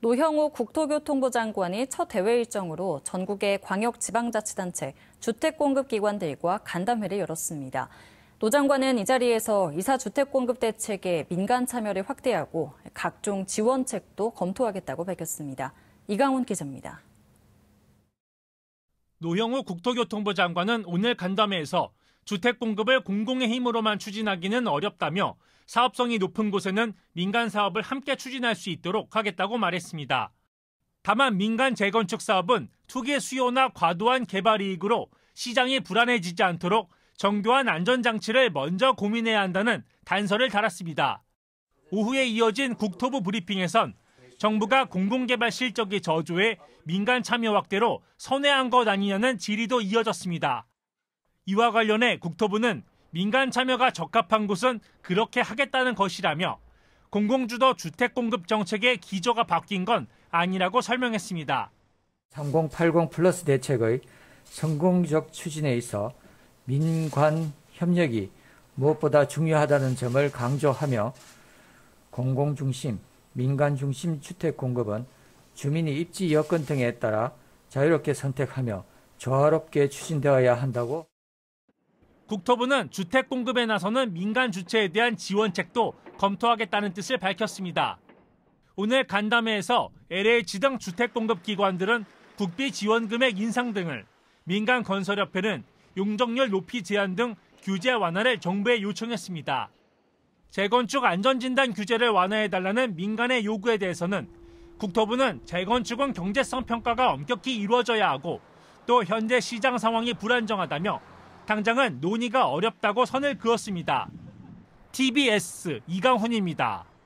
노형욱 국토교통부 장관이 첫 대외 일정으로 전국의 광역지방자치단체, 주택공급기관들과 간담회를 열었습니다. 노 장관은 이 자리에서 2사 주택공급대책의 민간 참여를 확대하고 각종 지원책도 검토하겠다고 밝혔습니다. 이강훈 기자입니다. 노형욱 국토교통부 장관은 오늘 간담회에서 주택 공급을 공공의 힘으로만 추진하기는 어렵다며 사업성이 높은 곳에는 민간 사업을 함께 추진할 수 있도록 하겠다고 말했습니다. 다만 민간 재건축 사업은 투기 수요나 과도한 개발 이익으로 시장이 불안해지지 않도록 정교한 안전장치를 먼저 고민해야 한다는 단서를 달았습니다. 오후에 이어진 국토부 브리핑에선 정부가 공공개발 실적이 저조해 민간 참여 확대로 선회한 것 아니냐는 질의도 이어졌습니다. 이와 관련해 국토부는 민간 참여가 적합한 곳은 그렇게 하겠다는 것이라며 공공주도 주택공급 정책의 기조가 바뀐 건 아니라고 설명했습니다. 3080 플러스 대책의 성공적 추진에 있어 민관 협력이 무엇보다 중요하다는 점을 강조하며 공공중심, 민간중심 주택공급은 주민이 입지 여건 등에 따라 자유롭게 선택하며 조화롭게 추진되어야 한다고. 국토부는 주택공급에 나서는 민간 주체에 대한 지원책도 검토하겠다는 뜻을 밝혔습니다. 오늘 간담회에서 LH 등 주택공급기관들은 국비 지원금액 인상 등을, 민간건설협회는 용적률 높이 제한 등 규제 완화를 정부에 요청했습니다. 재건축 안전진단 규제를 완화해달라는 민간의 요구에 대해서는 국토부는 재건축은 경제성 평가가 엄격히 이루어져야 하고 또 현재 시장 상황이 불안정하다며 당장은 논의가 어렵다고 선을 그었습니다. TBS 이강훈입니다.